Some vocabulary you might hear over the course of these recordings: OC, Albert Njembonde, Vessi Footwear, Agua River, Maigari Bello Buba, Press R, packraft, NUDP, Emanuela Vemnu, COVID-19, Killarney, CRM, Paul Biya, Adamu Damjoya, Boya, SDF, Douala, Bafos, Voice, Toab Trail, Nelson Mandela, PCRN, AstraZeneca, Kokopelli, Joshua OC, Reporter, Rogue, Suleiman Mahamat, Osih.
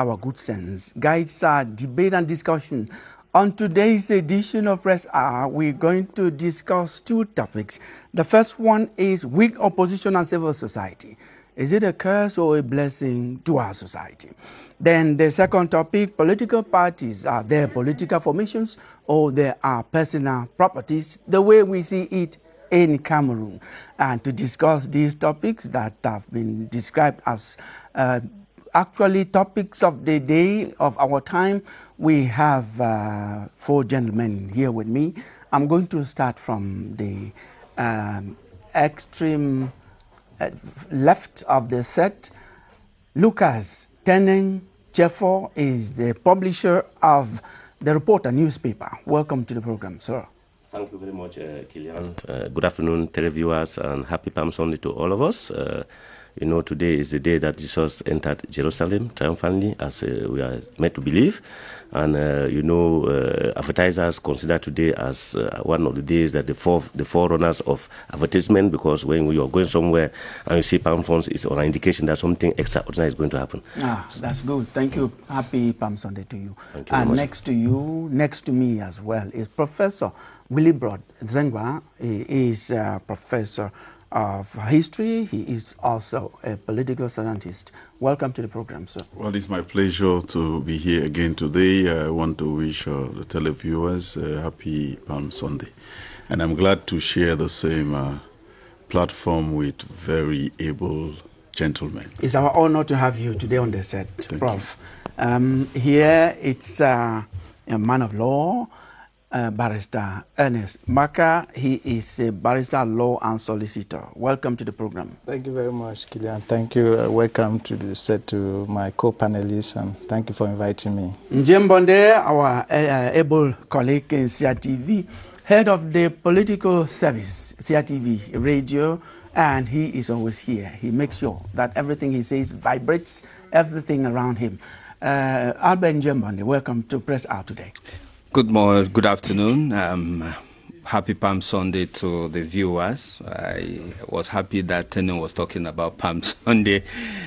our good sense guides our debate and discussion. On today's edition of Press R, we're going to discuss two topics. The first one is weak opposition and civil society. Is it a curse or a blessing to our society? Then the second topic, political parties, are there political formations or there are personal properties, the way we see it in Cameroon? And to discuss these topics that have been described as actually topics of the day of our time, we have four gentlemen here with me. I'm going to start from the extreme left of the set. Lucas Teneng Chefo is the publisher of the Reporter newspaper. Welcome to the program, sir. Thank you very much, Kilian. Good afternoon, televiewers, and happy Palm Sunday to all of us. You know, today is the day that Jesus entered Jerusalem triumphantly, as we are meant to believe. And, you know, advertisers consider today as one of the days that the forerunners of advertisement, because when you are going somewhere and you see palm fronds, it's an indication that something extraordinary is going to happen. Ah, so that's good. Thank you. Happy Palm Sunday to you. Thank you very much. Next to you, next to me as well, is Professor Willibroad Dze-Ngwa. He is Professor of history. He is also a political scientist. Welcome to the program, sir. Well, it's my pleasure to be here again today. I want to wish the televiewers a happy Palm Sunday. And I'm glad to share the same platform with very able gentlemen. It's our honor to have you today on the set, Prof. Here it's a man of law, Barrister Ernest Maka. He is a barrister, law and solicitor. Welcome to the program. Thank you very much, Kilian. Thank you. Welcome to the set to my co-panelists, and thank you for inviting me. Njembonde, our able colleague in CRTV, head of the political service, CRTV radio, and he is always here. He makes sure that everything he says vibrates, everything around him. Albert Njembonde, welcome to Press R today. Good morning, good afternoon. Happy Palm Sunday to the viewers. I was happy that Teneng was talking about Palm Sunday,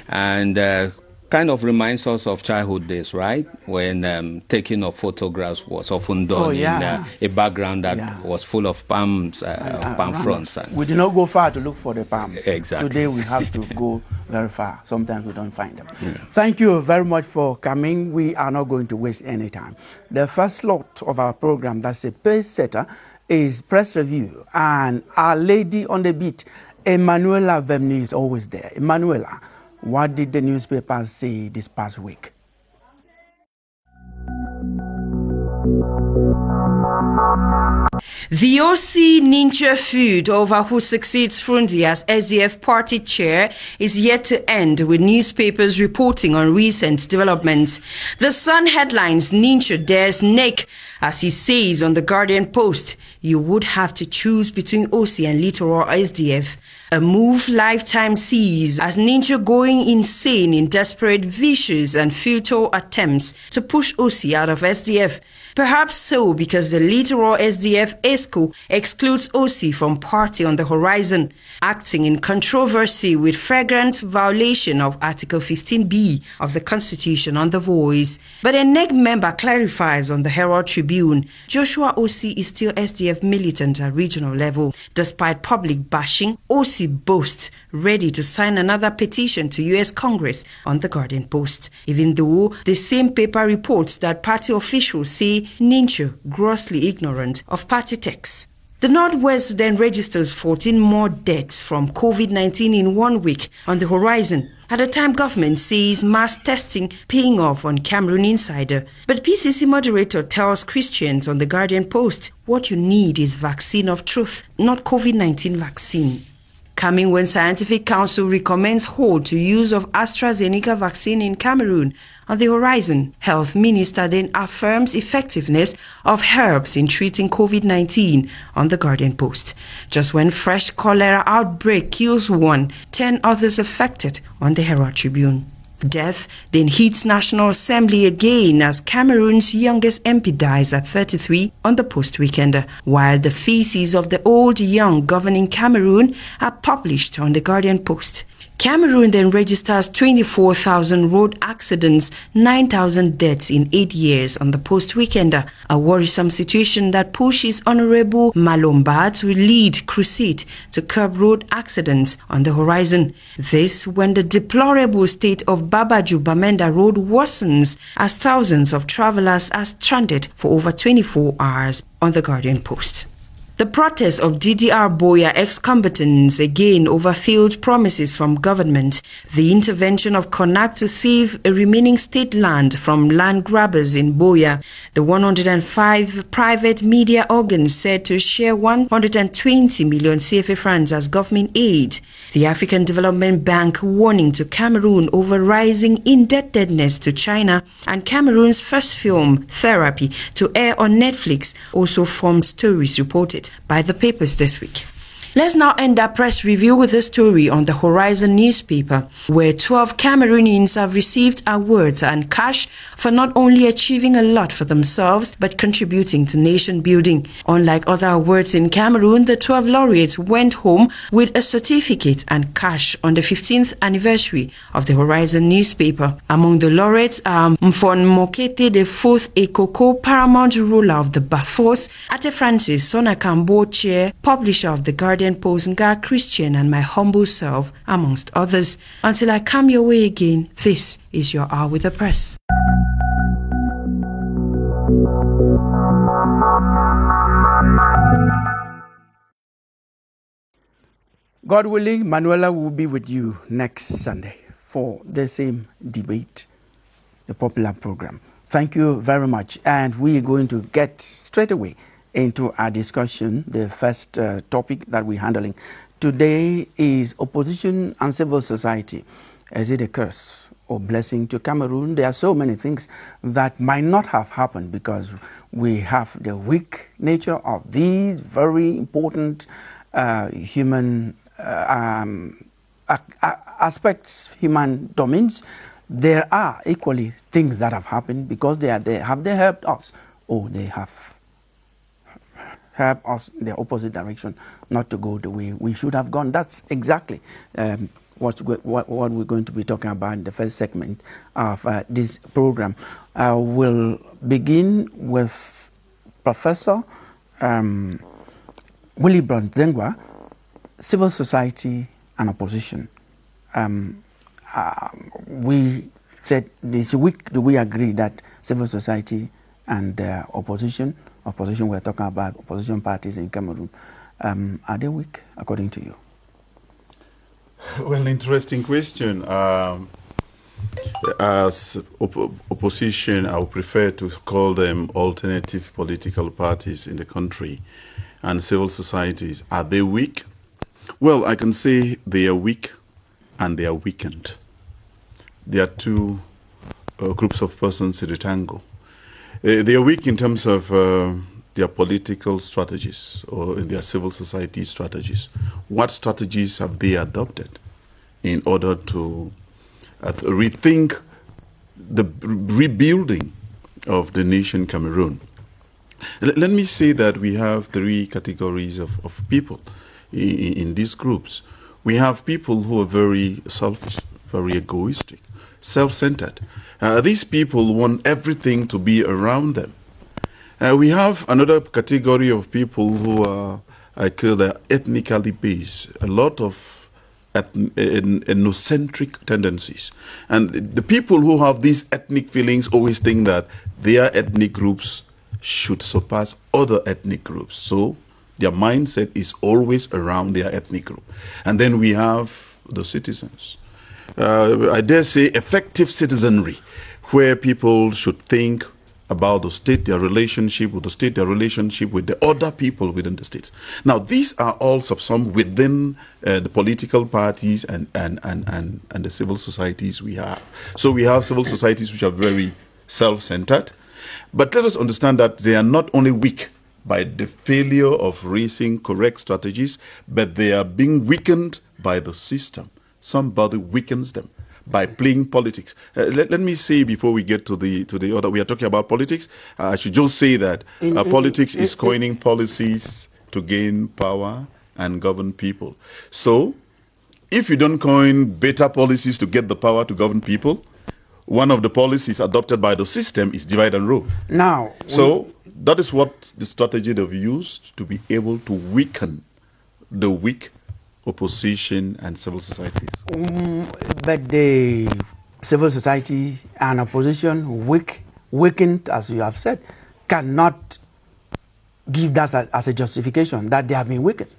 and kind of reminds us of childhood days, right? When taking of photographs was often done in a background that was full of palms, palm fronds. And we did not go far to look for the palms. Exactly. Today we have to go very far. Sometimes we don't find them. Yeah. Thank you very much for coming. We are not going to waste any time. The first slot of our program, that's a pace setter, is press review. And our lady on the beat, Emanuela Vemnu, is always there. Emanuela, what did the newspapers say this past week? The OC Ninja feud over who succeeds Frundi as SDF party chair is yet to end, with newspapers reporting on recent developments. The Sun headlines Ninja dares Nick, as he says on the Guardian Post, you would have to choose between OC and Littoral SDF. A move Lifetime sees as Ninja going insane in desperate, vicious and futile attempts to push OC out of SDF. Perhaps so because the Littoral SDF ESCO excludes OC from party on the horizon, acting in controversy with flagrant violation of Article 15B of the Constitution on The Voice. But a NEC member clarifies on the Herald Tribune, Joshua OC is still SDF militant at regional level. Despite public bashing, OC boasts ready to sign another petition to US Congress on the Guardian Post, even though the same paper reports that party officials say Ninja grossly ignorant of party texts. The Northwest then registers 14 more deaths from COVID-19 in 1 week on the horizon, at a time government says mass testing paying off on Cameroon Insider. But PCC moderator tells Christians on the Guardian Post, what you need is vaccine of truth, not COVID-19 vaccine. Coming when Scientific Council recommends hold to use of AstraZeneca vaccine in Cameroon on the horizon, Health Minister then affirms effectiveness of herbs in treating COVID-19 on the Guardian Post. Just when fresh cholera outbreak kills one, 10 others affected on the Herald Tribune. Death then hits National Assembly again as Cameroon's youngest MP dies at 33 on the post-weekend, while the faces of the old young governing Cameroon are published on the Guardian Post. Cameroon then registers 24,000 road accidents, 9,000 deaths in 8 years on the post-weekender, a worrisome situation that pushes Honorable Malomba to lead crusade to curb road accidents on the horizon. This when the deplorable state of Babaju-Bamenda Road worsens as thousands of travelers are stranded for over 24 hours on the Guardian Post. The protests of DDR Boya ex-combatants again over failed promises from government, the intervention of CONAC to save a remaining state land from land grabbers in Boya, the 105 private media organs said to share 120 million CFA francs as government aid, the African Development Bank warning to Cameroon over rising indebtedness to China, and Cameroon's first film, Therapy, to air on Netflix, also form stories reported by the papers this week. Let's now end our press review with a story on the Horizon newspaper, where 12 Cameroonians have received awards and cash for not only achieving a lot for themselves, but contributing to nation building. Unlike other awards in Cameroon, the 12 laureates went home with a certificate and cash on the 15th anniversary of the Horizon newspaper. Among the laureates are Mfon Mokete, the fourth Ekoko, paramount ruler of the Bafos, Ate Francis, Sonakambo chair, publisher of the Guardian Post, Nga Christian, and my humble self, amongst others. Until I come your way again, this is your Hour with the Press. God willing, Manuela will be with you next Sunday for the same debate, the popular program. Thank you very much. And we are going to get straight away into our discussion. The first topic that we're handling today is opposition and civil society. Is it a curse or blessing to Cameroon? There are so many things that might not have happened because we have the weak nature of these very important human aspects, human domains. There are equally things that have happened because they are there. Have they helped us? Oh, they have help us in the opposite direction, not to go the way we should have gone. That's exactly what we're going to be talking about in the first segment of this program. We'll begin with Professor Willibroad Dze-Ngwa, Civil Society and Opposition. We said this week, do we agree that civil society and opposition, we're talking about opposition parties in Cameroon. Are they weak, according to you? Well, interesting question. As opposition, I would prefer to call them alternative political parties in the country, and civil societies. Are they weak? Well, I can say they are weak and they are weakened. There are two groups of persons in the tango. They are weak in terms of their political strategies or in their civil society strategies. What strategies have they adopted in order to rethink the rebuilding of the nation Cameroon? Let me say that we have three categories of people in these groups. We have people who are very selfish, very egoistic, self-centered. These people want everything to be around them. We have another category of people who are, I call them, ethnically based. A lot of ethnocentric tendencies. And the people who have these ethnic feelings always think that their ethnic groups should surpass other ethnic groups. So their mindset is always around their ethnic group. And then we have the citizens. I dare say effective citizenry, where people should think about the state, their relationship with the state, their relationship with the other people within the states. Now, these are all subsumed within the political parties and the civil societies we have. So we have civil societies which are very self-centered. But let us understand that they are not only weak by the failure of raising correct strategies, but they are being weakened by the system. Somebody weakens them by playing politics. Let me say before we get to the other, we are talking about politics. I should just say that politics is coining policies to gain power and govern people. So if you don't coin better policies to get the power to govern people, one of the policies adopted by the system is divide and rule. Now, so that is what the strategy they've used to be able to weaken the weak opposition and civil societies. But the civil society and opposition, weakened, as you have said, cannot give that as a justification that they have been weakened.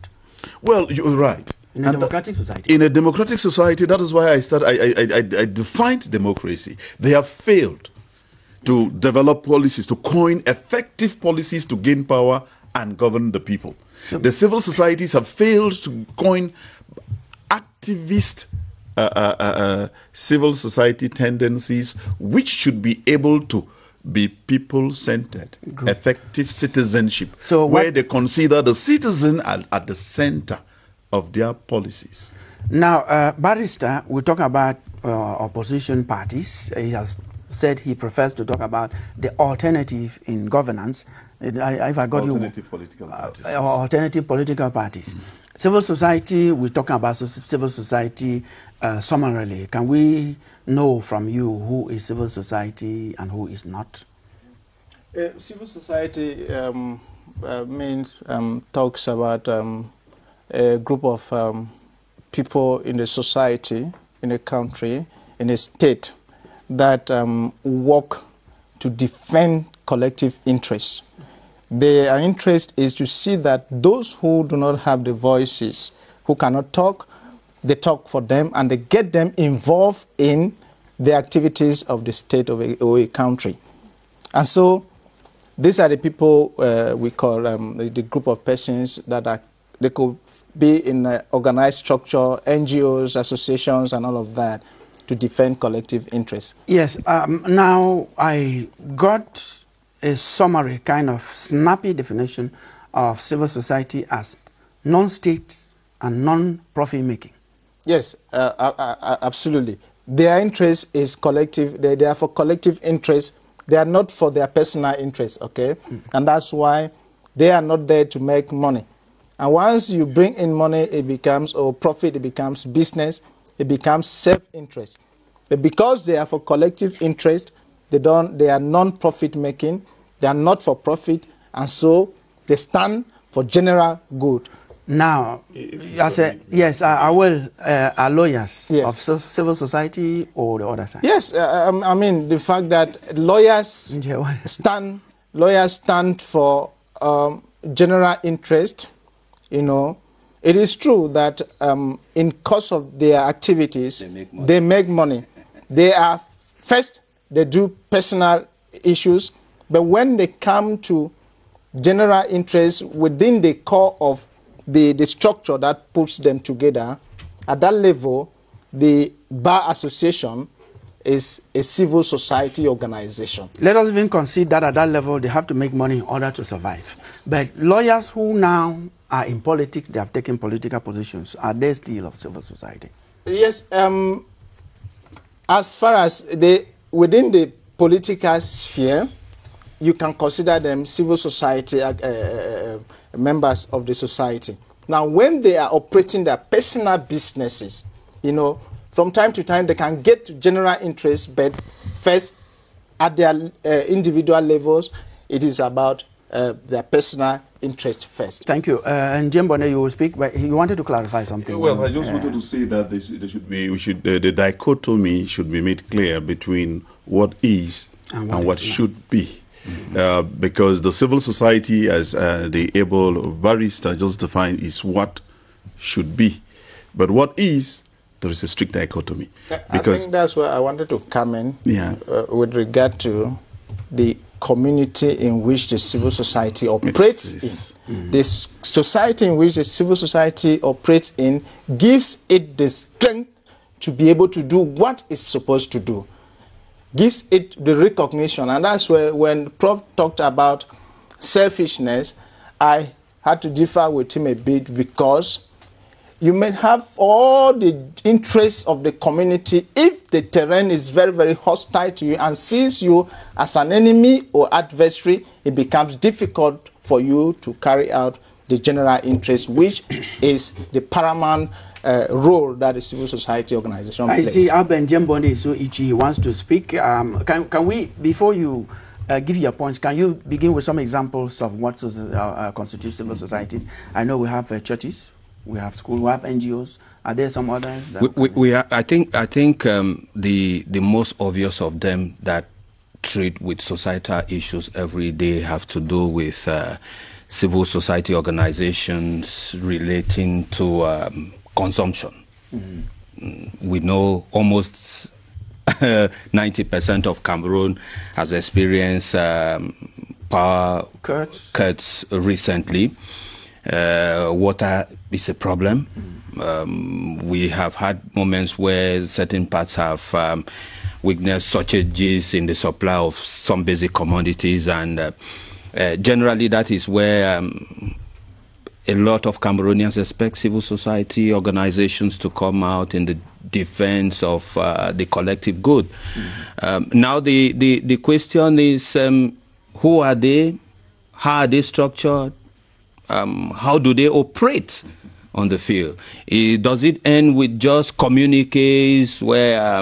Well, you're right. In a democratic society. In a democratic society, that is why I defined democracy. They have failed to develop policies, to coin effective policies to gain power and govern the people. So the civil societies have failed to coin activist civil society tendencies, which should be able to be people-centered, effective citizenship, so where they consider the citizen at the center of their policies. Now, Barrister, we talk about opposition parties. He has said he prefers to talk about the alternative in governance. Alternative political parties. Alternative political parties. Civil society, we talk about civil society summarily. Can we know from you who is civil society and who is not? Civil society means talks about a group of people in the society, in a country, in a state that work to defend collective interests. Their interest is to see that those who do not have the voices, who cannot talk, they talk for them and they get them involved in the activities of the state or a country. And so these are the people we call the group of persons that are, they could be in an organized structure, NGOs, associations, and all of that, to defend collective interests. Yes. Now, I got a summary, kind of snappy definition of civil society as non-state and non-profit making. Yes, absolutely. Their interest is collective. They are for collective interest. They are not for their personal interest, okay? And that's why they are not there to make money. And once you bring in money, it becomes, or profit, it becomes business, it becomes self-interest. But because they are for collective interest, they are non-profit making, they are not for profit, and so they stand for general good. Now, yes, I will, are lawyers of civil society or the other side? Yes, I mean, the fact that lawyers stand for general interest. You know, it is true that in course of their activities, they make money. They are first, they do personal issues, but when they come to general interests within the core of the structure that puts them together, at that level, the Bar Association is a civil society organization. Let us even concede that at that level, they have to make money in order to survive. But lawyers who now are in politics, they have taken political positions, are they still of civil society? Yes, as far as within the political sphere, you can consider them civil society members of the society. Now, when they are operating their personal businesses, you know, from time to time they can get to general interest, but first, at their individual levels, it is about their personal interest first. Thank you. And Njembonde, you will speak, but you wanted to clarify something. Well, I just wanted to say that the dichotomy should be made clear between what is and what should be. Because the civil society, as the able barrister just defined, is what should be. But what is, there is a strict dichotomy. Because I think that's where I wanted to come in with regard to the community in which the civil society operates in. The society in which the civil society operates in gives it the strength to be able to do what it's supposed to do, gives it the recognition. And that's where, when Prof talked about selfishness, I had to differ with him a bit, because you may have all the interests of the community. If the terrain is very, very hostile to you and sees you as an enemy or adversary, it becomes difficult for you to carry out the general interest, which is the paramount role that the civil society organization plays. I see Albert Njembonde Soichi wants to speak. Can we, before you give your points, can you begin with some examples of what constitutes civil societies? I know we have churches, we have schools, we have NGOs. Are there some others? I think the most obvious of them that treat with societal issues every day have to do with civil society organizations relating to consumption. Mm-hmm. We know almost 90% of Cameroon has experienced power cuts recently. Water is a problem. Mm-hmm. We have had moments where certain parts have witnessed shortages in the supply of some basic commodities, and generally that is where a lot of Cameroonians expect civil society organizations to come out in the defense of the collective good. Mm-hmm. Now the question is, who are they? How are they structured? How do they operate on the field? Does it end with just communiques where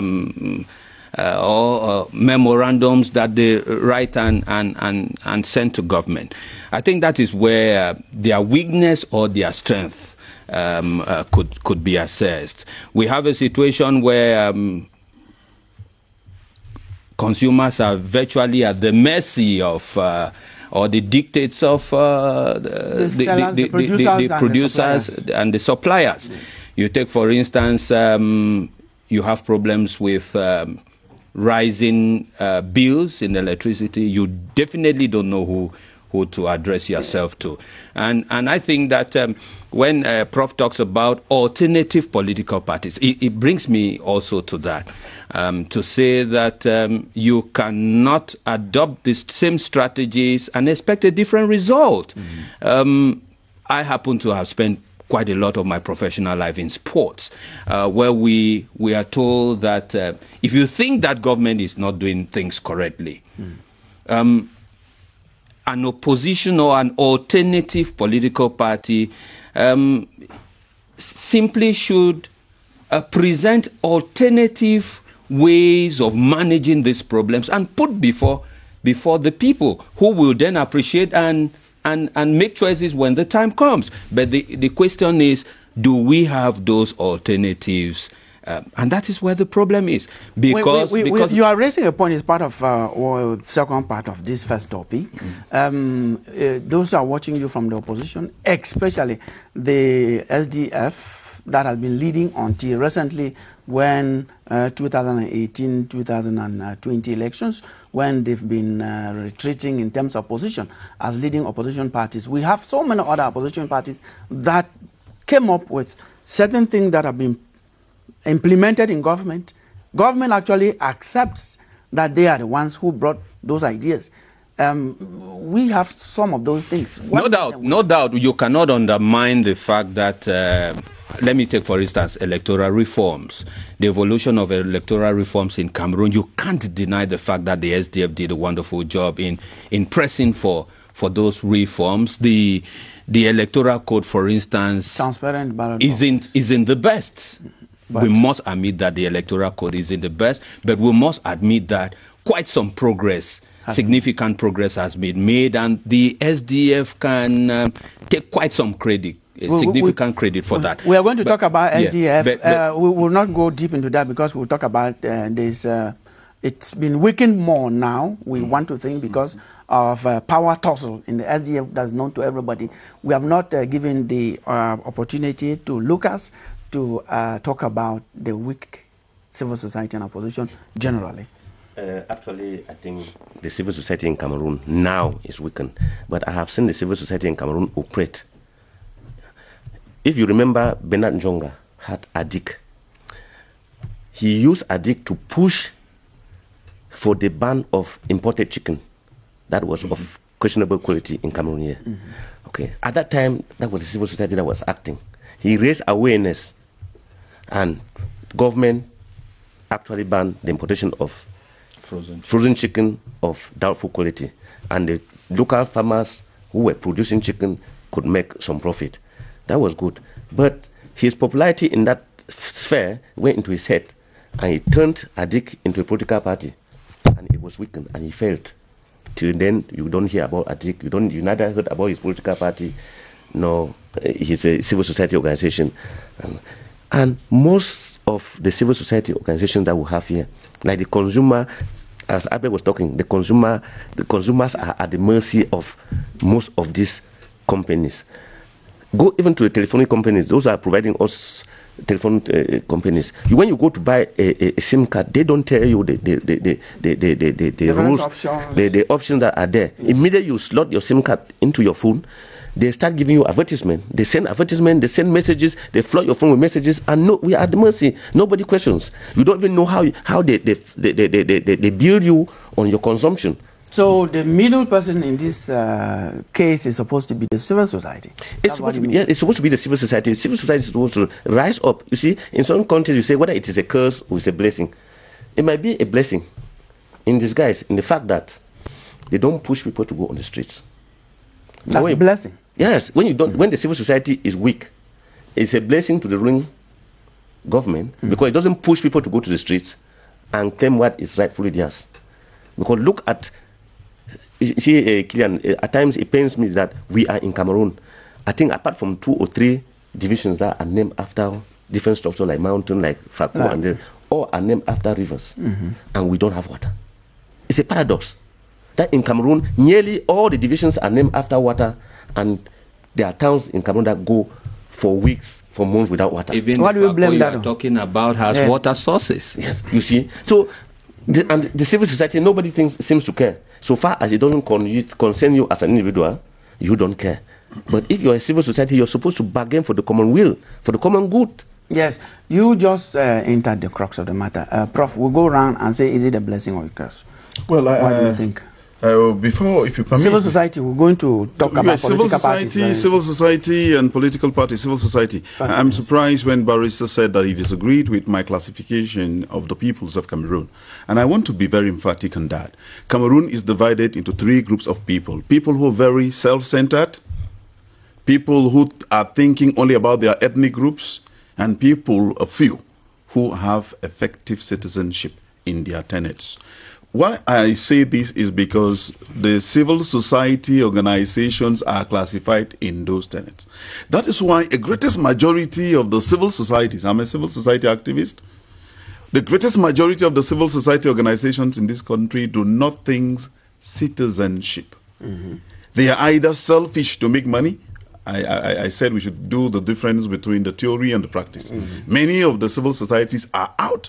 or memorandums that they write and send to government? I think that is where their weakness or their strength could be assessed. We have a situation where consumers are virtually at the mercy of or the dictates of the producers and the suppliers. Yes. You take, for instance, you have problems with rising bills in electricity. You definitely don't know who to address yourself to. And I think that when Prof talks about alternative political parties, it brings me also to that, to say that you cannot adopt the same strategies and expect a different result. Mm-hmm. I happen to have spent quite a lot of my professional life in sports, where we are told that if you think that government is not doing things correctly, an opposition or an alternative political party simply should present alternative ways of managing these problems and put before the people, who will then appreciate and make choices when the time comes. But the question is, do we have those alternatives? And that is where the problem is. Because, you are raising a point as part of or second part of this first topic. Mm-hmm. Those who are watching you from the opposition, especially the SDF that has been leading until recently, when 2018-2020 elections, when they've been retreating in terms of position as leading opposition parties. We have so many other opposition parties that came up with certain things that have been implemented in government. Government actually accepts that they are the ones who brought those ideas. We have some of those things. No doubt, you cannot undermine the fact that, let me take, for instance, electoral reforms, the evolution of electoral reforms in Cameroon. You can't deny the fact that the SDF did a wonderful job in pressing for those reforms. The electoral code, for instance, transparent ballot isn't the best. But we must admit that the electoral code isn't the best, but we must admit that quite some progress, significant progress has been made, and the SDF can take quite some credit, significant credit for that. We are going to talk about SDF. Yeah, but we will not go deep into that, because we'll talk about this. It's been weakened more now, we want to think, because of power tussle in the SDF that's known to everybody. We have not given the opportunity to Lucas to talk about the weak civil society and opposition generally. Actually, I think the civil society in Cameroon now is weakened, but I have seen the civil society in Cameroon operate. If you remember, Bernard Njonga had ADIC. He used ADIC to push for the ban of imported chicken that was of questionable quality in Cameroon here. Mm-hmm. Okay. At that time, that was the civil society that was acting. He raised awareness, and government actually banned the importation of frozen chicken of doubtful quality, and the local farmers who were producing chicken could make some profit. That was good. But His popularity in that sphere went into his head, and he turned Adik into a political party, and it was weakened, and he failed. Till then, you don't hear about Adik, you neither heard about his political party, nor his civil society organization. And most of the civil society organizations that we have here, like the consumer, as Abe was talking, the consumers are at the mercy of most of these companies. Go even to the telephone companies; those are providing us telephone companies. When you go to buy a SIM card, they don't tell you the rules, the options that are there. Immediately you slot your SIM card into your phone, they start giving you advertisement. They send advertisement, they send messages, they flood your phone with messages, and no, we are at the mercy. Nobody questions. You don't even know how they build you on your consumption. So the middle person in this case is supposed to be the civil society. It's supposed to be, yeah, it's supposed to be the civil society. The civil society is supposed to rise up. You see, in some countries you say whether it is a curse or it's a blessing. It might be a blessing in disguise, in the fact that they don't push people to go on the streets. That's a blessing. Yes, when the civil society is weak, it's a blessing to the ruling government, because it doesn't push people to go to the streets and claim what is rightfully theirs. Because look at, you see, Kilian, at times it pains me that we are in Cameroon. I think apart from 2 or 3 divisions that are named after different structures like mountain, like Faku, and the, all are named after rivers, and we don't have water. It's a paradox that in Cameroon, nearly all the divisions are named after water, and there are towns in Cameroon that go for weeks, for months without water. Even what do you blame that on? Talking about has water sources. Yes, you see. So, the civil society, nobody seems to care. So far as it doesn't concern you as an individual, you don't care. But if you're a civil society, you're supposed to bargain for the common will, for the common good. Yes, you just entered the crux of the matter. Prof, we'll go around and say, is it a blessing or a curse? Well, what do you think? Before, if you permit, civil society. We're going to talk about civil society, parties, civil society, and political parties. Civil society. Fascinating. I'm surprised when Barrister said that he disagreed with my classification of the peoples of Cameroon, and I want to be very emphatic on that. Cameroon is divided into 3 groups of people: people who are very self-centered, people who are thinking only about their ethnic groups, and people, a few, who have effective citizenship in their tenets. Why I say this is because the civil society organizations are classified in those tenets. That is why a greatest majority of the civil societies, I'm a civil society activist, the greatest majority of the civil society organizations in this country do not think citizenship. They are either selfish to make money. I said we should do the difference between the theory and the practice. Many of the civil societies are out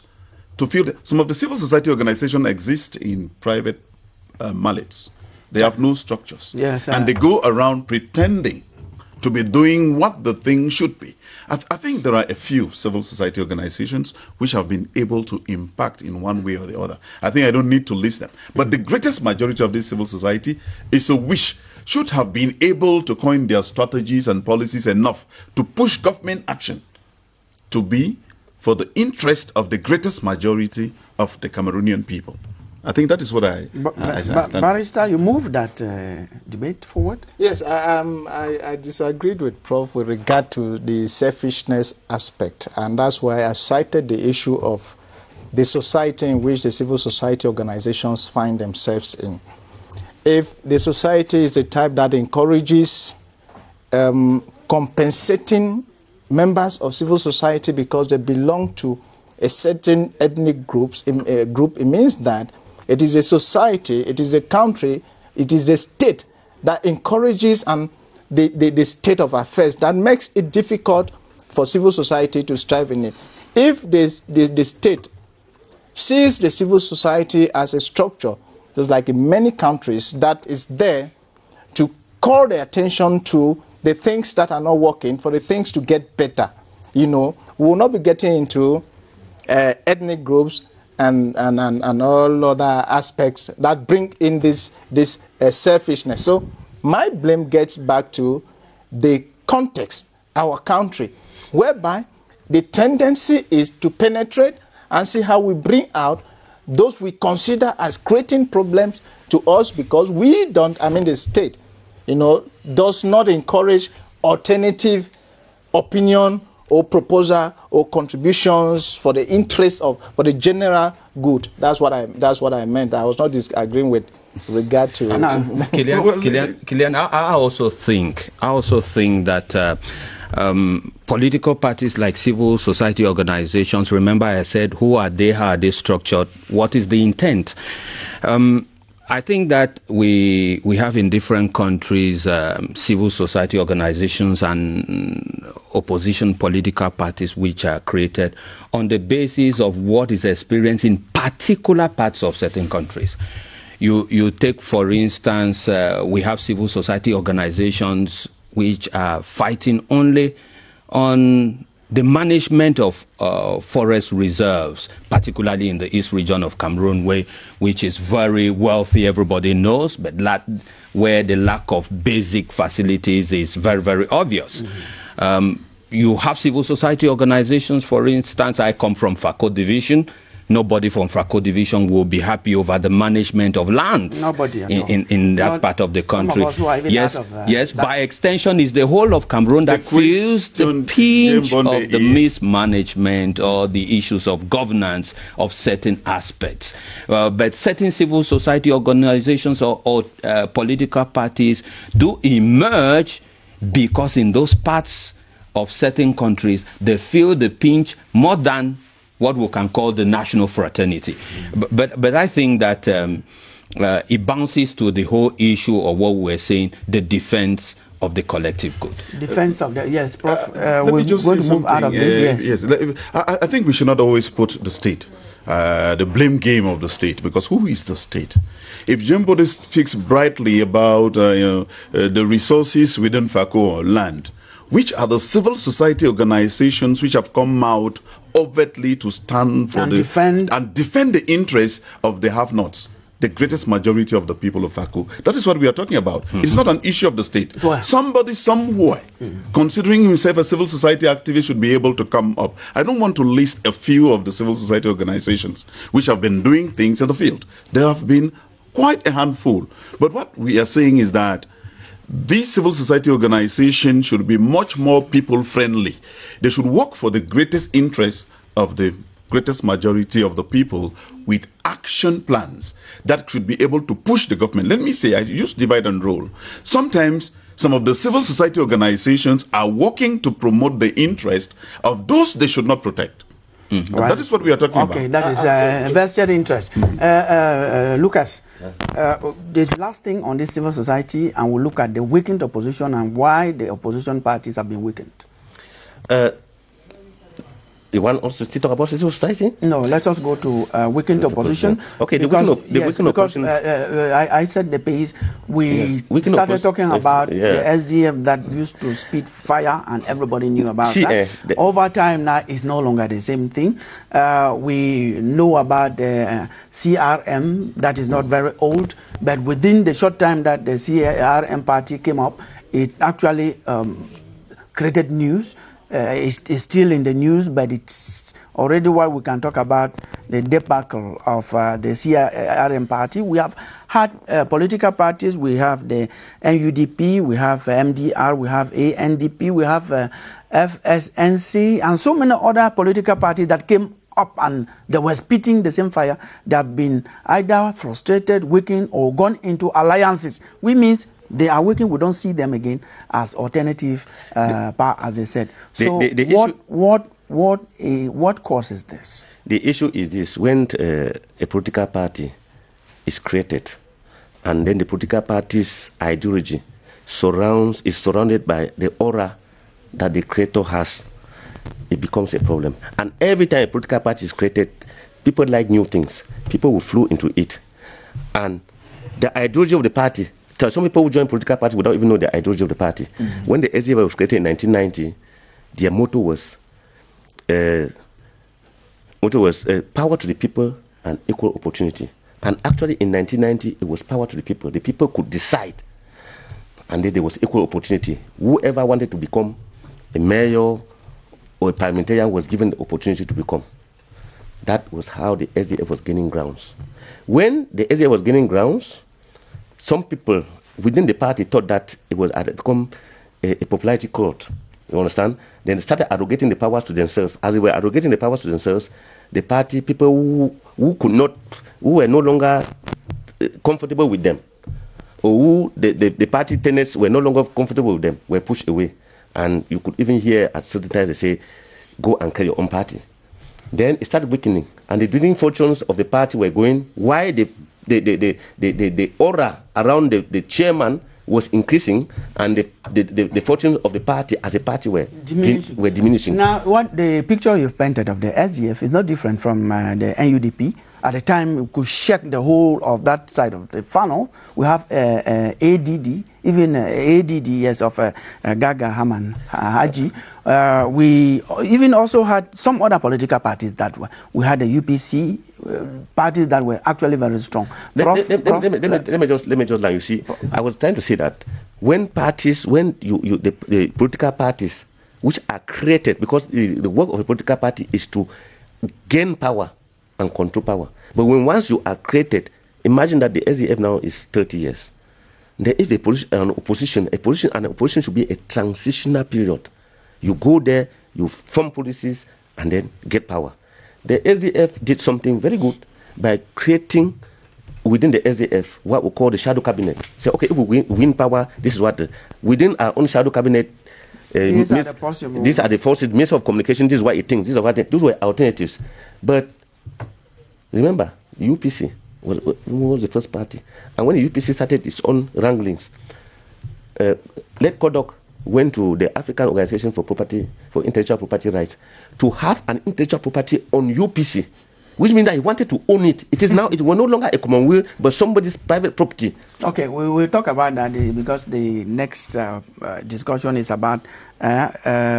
to feel that some of the civil society organizations exist in private mallets. They have no structures. Yes, and they go around pretending to be doing what the thing should be. I think there are a few civil society organizations which have been able to impact in one way or the other. I think I don't need to list them. But the greatest majority of this civil society is a wish, should have been able to coin their strategies and policies enough to push government action to be for the interest of the greatest majority of the Cameroonian people. I think that is what I understand. Barrister, you moved that debate forward? Yes, I disagreed with Prof with regard to the selfishness aspect, and that's why I cited the issue of the society in which the civil society organizations find themselves in. If the society is the type that encourages compensating members of civil society because they belong to a certain ethnic group, it means that it is a society, it is a country, it is a state that encourages the state of affairs that makes it difficult for civil society to strive in it. If the state sees the civil society as a structure, just like in many countries, that is there to call their attention to the things that are not working, for the things to get better. You know, we will not be getting into ethnic groups and all other aspects that bring in this selfishness. So my blame gets back to the context, our country, whereby the tendency is to penetrate and see how we bring out those we consider as creating problems to us, because we don't, I mean the state, you know, does not encourage alternative opinion or proposal or contributions for the interest of, for the general good. That's what I meant. I was not disagreeing with regard to. Kilian, I also think that political parties like civil society organizations, remember I said, who are they, how are they structured, what is the intent? I think that we have in different countries civil society organizations and opposition political parties which are created on the basis of what is experienced in particular parts of certain countries. You take, for instance, we have civil society organizations which are fighting only on the management of forest reserves, particularly in the east region of Cameroon, which is very wealthy, everybody knows, but where the lack of basic facilities is very, very obvious. Mm-hmm. You have civil society organizations, for instance, I come from Fako Division. Nobody from Fako Division will be happy over the management of lands. Nobody in that part of the country. Some of us who are even out of, yes. By extension, is the whole of Cameroon that feels the pinch of the mismanagement or the issues of governance of certain aspects. But certain civil society organizations or political parties do emerge because in those parts of certain countries, they feel the pinch more than what we can call the national fraternity. But I think that it bounces to the whole issue of what we're saying, the defense of the collective good. Defense of the, yes, Prof. We'll move out of this, yes. I think we should not always put the state, the blame game of the state, because who is the state? If Njembonde speaks brightly about the resources within Fako or land, which are the civil society organizations which have come out overtly to stand for and defend the interests of the have-nots, the greatest majority of the people of Fako. That is what we are talking about. Mm-hmm. It's not an issue of the state. Well, somebody somewhere, mm-hmm, considering himself a civil society activist, should be able to come up. I don't want to list a few of the civil society organizations which have been doing things in the field. There have been quite a handful. But what we are saying is that these civil society organizations should be much more people-friendly. They should work for the greatest interests of the greatest majority of the people with action plans that should be able to push the government. Let me say, I use divide and roll. Sometimes some of the civil society organizations are working to promote the interest of those they should not protect. Mm-hmm. Right. That is what we are talking about. Okay, that is vested interest. Lucas, the last thing on this civil society, and we'll look at the weakened opposition and why the opposition parties have been weakened. You want us to still talk about civil society? No, let us go to weakened opposition. Okay, because, the weakened opposition. I said the pace. We started talking about the SDF that used to spit fire and everybody knew about that. Over time now, it's no longer the same thing. We know about the CRM that is not very old, but within the short time that the CRM party came up, it actually created news. It's still in the news, but it's already what we can talk about, the debacle of the CRM party. We have had political parties. We have the NUDP, we have MDR, we have ANDP, we have FSNC, and so many other political parties that came up and they were spitting the same fire. They have been either frustrated, weakened, or gone into alliances, which means they are working. We don't see them again as alternative power, as they said. So what causes this? The issue is this: when a political party is created, and then the political party's ideology is surrounded by the aura that the creator has, it becomes a problem. And every time a political party is created, people like new things. People will flow into it, and the ideology of the party. So some people who join political parties without even know the ideology of the party. Mm-hmm. When the SDF was created in 1990, their motto was power to the people and equal opportunity. And actually in 1990, it was power to the people. The people could decide. And then there was equal opportunity. Whoever wanted to become a mayor or a parliamentarian was given the opportunity to become. That was how the SDF was gaining grounds. When the SDF was gaining grounds, some people within the party thought that it had become a popularity cult. You understand? Then they started arrogating the powers to themselves. As they were arrogating the powers to themselves, the party people who were no longer comfortable with them, or who the party tenants were no longer comfortable with them, were pushed away. And you could even hear at certain times they say, go and carry your own party. Then it started weakening, and the dwindling fortunes of the party were going. Why the aura around the chairman was increasing, and the fortunes of the party as a party were diminishing. Now, what the picture you've painted of the SDF is not different from the NUDP. At the time, we could check the whole of that side of the funnel. We have ADD, even ADD, yes, of Gaga Haman Haji. We even also had some other political parties that were. We had the UPC parties that were actually very strong. Let me just like you see. I was trying to say that when the political parties which are created, because the work of a political party is to gain power and control power. But when once you are created, imagine that the SDF now is 30 years. There is an opposition should be a transitional period. You go there, you form policies, and then get power. The SDF did something very good by creating within the SDF what we call the shadow cabinet. Say, okay, if we win power, this is what within our own shadow cabinet. These are the forces, means of communication. This is what it thinks. These are what those were alternatives, but. Remember, the UPC was the first party. And when the UPC started its own wranglings, Led Kodok went to the African Organization for Intellectual Property Rights to have an intellectual property on UPC, which means that he wanted to own it. It is now, it was no longer a commonweal, but somebody's private property. Okay, we will talk about that because the next discussion is about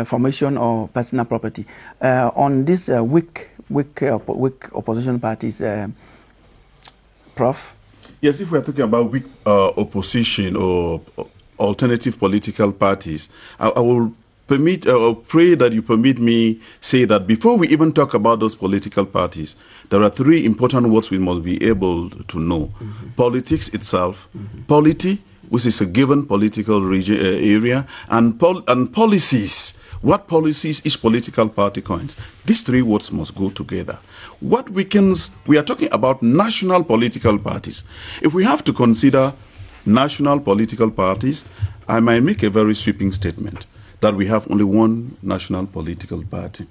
formation or personal property. On this weak opposition parties, Prof? Yes, if we are talking about weak opposition or alternative political parties, I will permit or pray that you permit me say that before we even talk about those political parties, there are three important words we must be able to know. Mm-hmm. Politics itself, mm-hmm. polity, which is a given political region, area, and policies. What policies each political party coins? These three words must go together. What weakens? We are talking about national political parties. If we have to consider national political parties, I might make a very sweeping statement that we have only one national political party.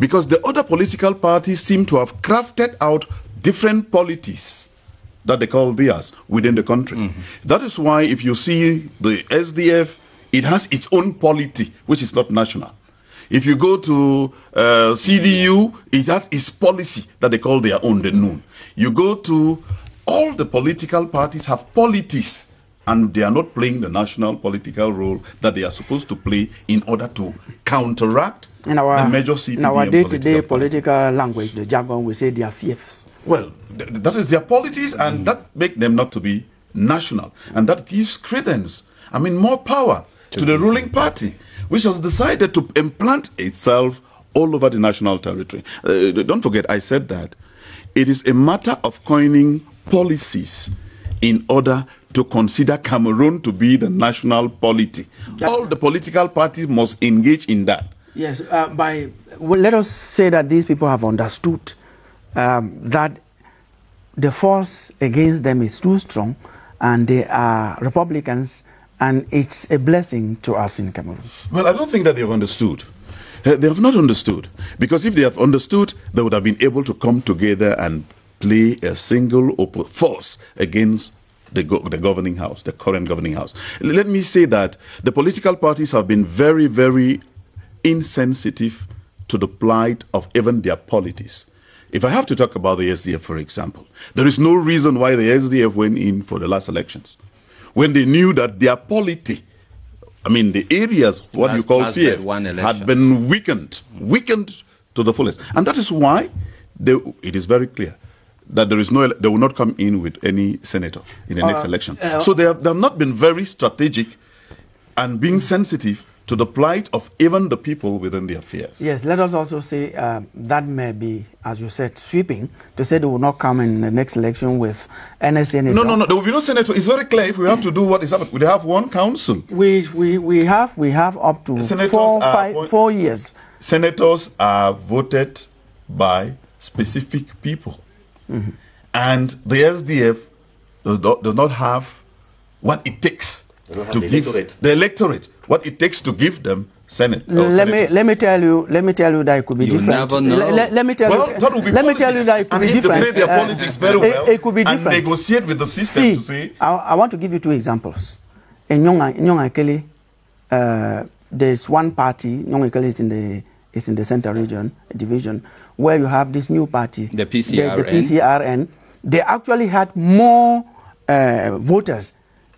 Because the other political parties seem to have crafted out different polities that they call theirs within the country. Mm-hmm. That is why if you see the SDF, it has its own polity, which is not national. If you go to CDU, it has its policy that they call their own, the NUN. You go to all the political parties have polities, and they are not playing the national political role that they are supposed to play in order to counteract the major CBDM. In our day-to-day political language, the jargon, we say they are fiefs. Well, that is their policies, and that makes them not to be national. And that gives credence, I mean, more power to the ruling party, which has decided to implant itself all over the national territory. Don't forget, I said that. It is a matter of coining policies in order to consider Cameroon to be the national polity. All the political parties must engage in that. Yes, let us say that these people have understood that the force against them is too strong, and they are Republicans, and it's a blessing to us in Cameroon. Well, I don't think that they have understood. They have not understood. Because if they have understood, they would have been able to come together and play a single force against the governing house, the current governing house. Let me say that the political parties have been very, very insensitive to the plight of even their polities. If I have to talk about the SDF, for example, there is no reason why the SDF went in for the last elections, when they knew that their polity, I mean the areas, what you call fear, had been weakened to the fullest. And that is why it is very clear that they will not come in with any senator in the next election. So they have not been very strategic and being sensitive to the plight of even the people within the affairs. Yes, let us also say that may be, as you said, sweeping, to say they will not come in the next election with any senator. No, there will be no senator. It's very clear if we have to do what is happening. We have one council. We have up to four years. Senators are voted by specific people. Mm-hmm. And the SDF does not have what it takes to give the electorate what it takes to give them Senate. Let me tell you that it could be different. You never know. Let me tell you that it could be different. And if they play their politics very well, it could be different. And negotiate with the system to see. I want to give you two examples. In Nyong Akele, there's one party. Nyong Akele is in the center region division, where you have this new party, the PCRN. The PCRN. They actually had more voters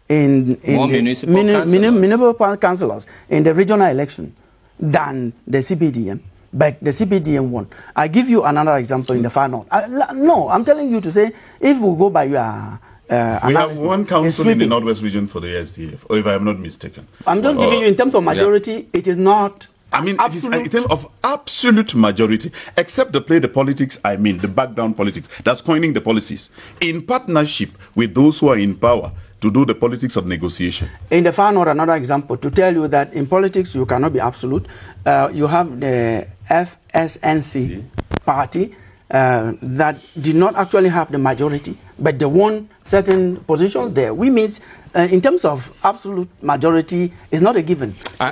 in municipal councillors in the regional election than the CBDM, but the CBDM won. I give you another example in the far north. I'm telling you to say if we go by your we have one council in the northwest region for the SDF, or if I am not mistaken. I'm just giving you in terms of majority, it is not. I mean, it is in terms of absolute majority, except they play the politics, I mean, the background politics, that's coining the policies, in partnership with those who are in power to do the politics of negotiation. In the far north, another example, to tell you that in politics, you cannot be absolute. You have the FSNC party that did not actually have the majority, but they won certain positions there. We meet in terms of absolute majority is not a given. I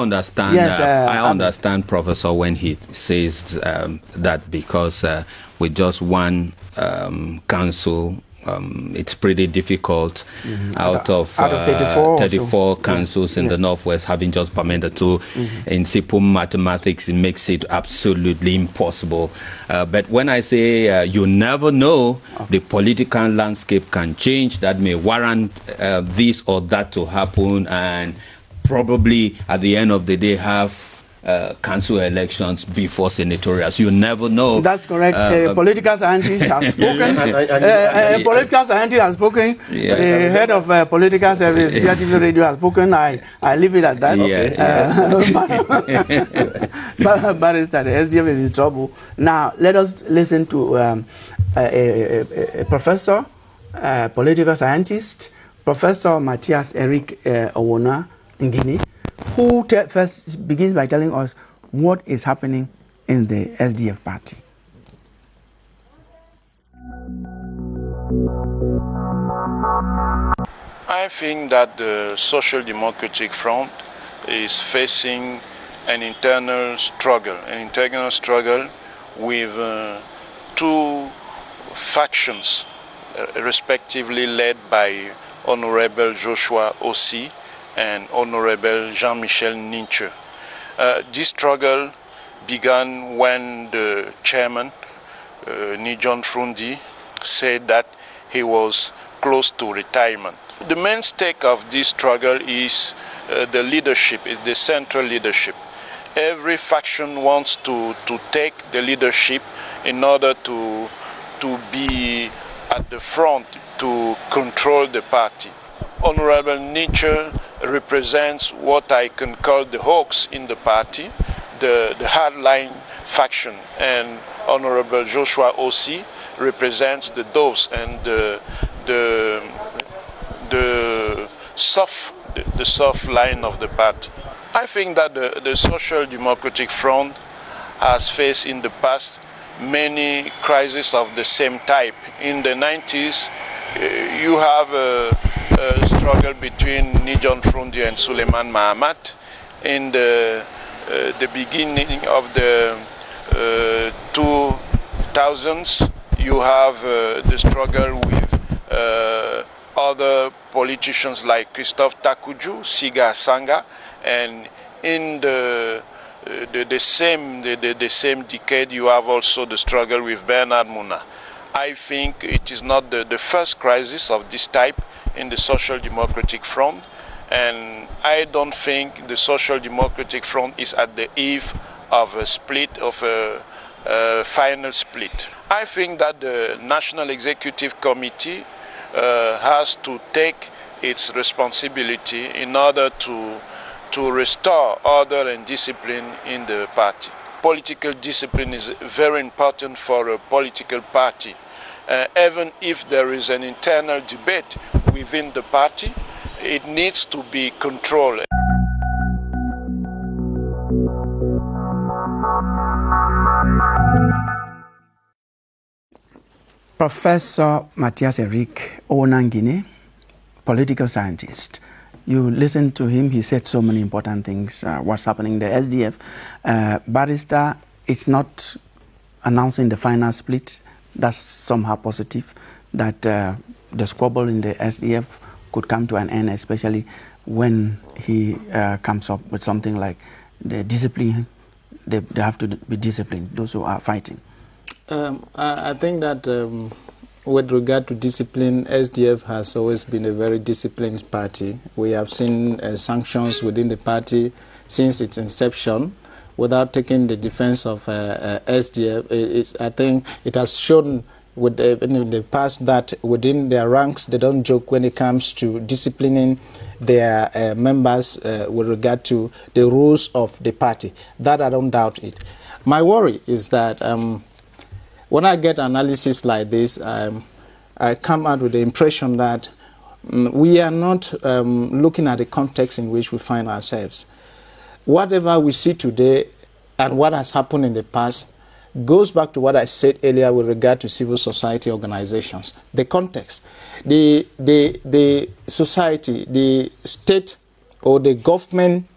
understand. Yes, I understand, Professor, when he says that because with just one council, it's pretty difficult out of 34 councils in the northwest, having just permitted two. In simple mathematics, it makes it absolutely impossible. But when I say you never know, the political landscape can change. That may warrant this or that to happen, and probably at the end of the day have council elections before senatorials. You never know. That's correct. Political scientists have spoken. Political scientist has spoken. The head of political service, CRTV radio, has spoken. I leave it at that. But it's that the SDF is in trouble. Now, let us listen to a professor, political scientist, Professor Matthias Eric Owona Nguini, who first begins by telling us what is happening in the SDF party. I think that the Social Democratic Front is facing an internal struggle with two factions, respectively led by Honorable Joshua Osih and Honorable Jean-Michel Ninja. This struggle began when the chairman, Ni John Fru Ndi, said that he was close to retirement. The main stake of this struggle is the leadership, is the central leadership. Every faction wants to take the leadership in order to be at the front, to control the party. Honorable Ninja represents what I can call the hawks in the party, the hardline faction, and Honorable Joshua Osih represents the doves and the soft line of the party. I think that the Social Democratic Front has faced in the past many crises of the same type. In the 90s, you have a struggle between Ni John Fru Ndi and Suleiman Mahamat. In the beginning of the 2000s, you have the struggle with other politicians like Christophe Takuju, Siga Sanga, and in the same decade, you have also the struggle with Bernard Muna. I think it is not the first crisis of this type in the Social Democratic Front, and I don't think the Social Democratic Front is at the eve of a split, of a final split. I think that the National Executive Committee has to take its responsibility in order to restore order and discipline in the party. Political discipline is very important for a political party. Even if there is an internal debate within the party, it needs to be controlled. Professor Matthias Eric Owona Nguini, political scientist. You listened to him, he said so many important things, what's happening in the SDF. Barrister, it's not announcing the final split. That's somehow positive, that the squabble in the SDF could come to an end, especially when he comes up with something like the discipline. They have to be disciplined, those who are fighting. I think that with regard to discipline, SDF has always been a very disciplined party. We have seen sanctions within the party since its inception. Without taking the defense of SDF, I think it has shown in the past that within their ranks, they don't joke when it comes to disciplining their members with regard to the rules of the party. That I don't doubt it. My worry is that when I get analysis like this, I come out with the impression that we are not looking at the context in which we find ourselves. Whatever we see today and what has happened in the past goes back to what I said earlier with regard to civil society organizations. The context, the society, the state or the government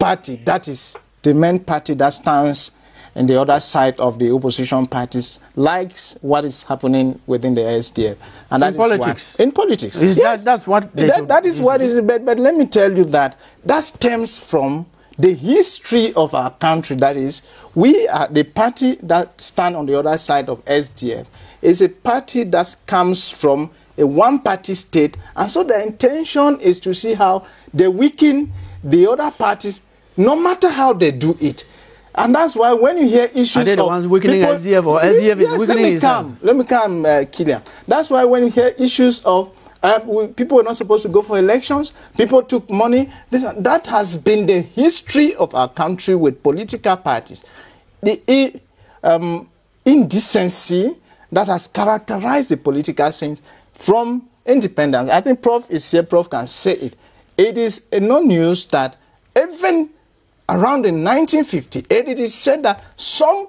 party, that is the main party that stands and the other side of the opposition parties likes what is happening within the SDF. And that in is politics. Why. In politics. Yes. That's what they that is what is. But let me tell you that stems from the history of our country. That is, we are the party that stand on the other side of SDF is a party that comes from a one-party state. And so the intention is to see how they weaken the other parties, no matter how they do it. And that's why when you hear issues of the ones weakening people, SDF or SDF is weakening itself. Let me come, Kilian. That's why when you hear issues of people were not supposed to go for elections, people took money. That has been the history of our country with political parties. The indecency that has characterized the political scene from independence. I think Prof is here. Prof can say it. It is no news that even around in 1958, it is said that some